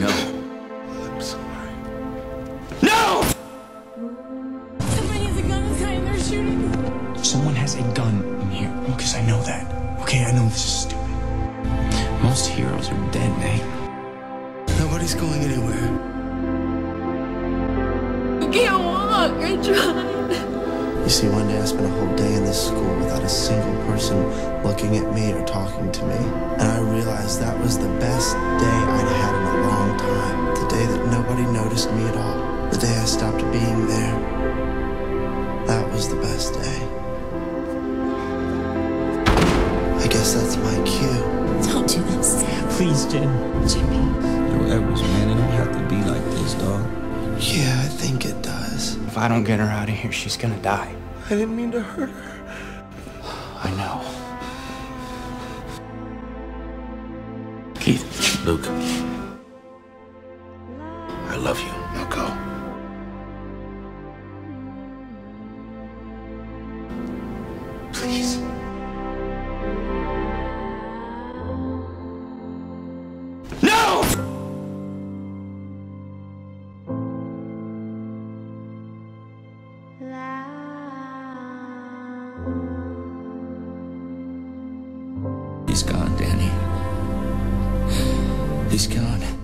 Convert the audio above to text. No. I'm sorry. No! Somebody has a gun inside and they're shooting. Someone has a gun in here. Lucas, I know that. Okay, I know this is stupid. Most heroes are dead, Nate. Nobody's going anywhere. You can't walk. I tried. You see, one day I spent a whole day in this school without a single person looking at me or talking to me. And I realized that was the best day I'd had in a long time. The day that nobody noticed me at all. The day I stopped being there. That was the best day. I guess that's my cue. Don't do this. Please, Jim. Jimmy. You're Edwards, man. It don't have to be like this, dog. Yeah, I think it does. If I don't get her out of here, she's gonna die. I didn't mean to hurt her. I know. Keith, Luke, I love you. Now go. Please. No! He's gone, Danny. He's gone.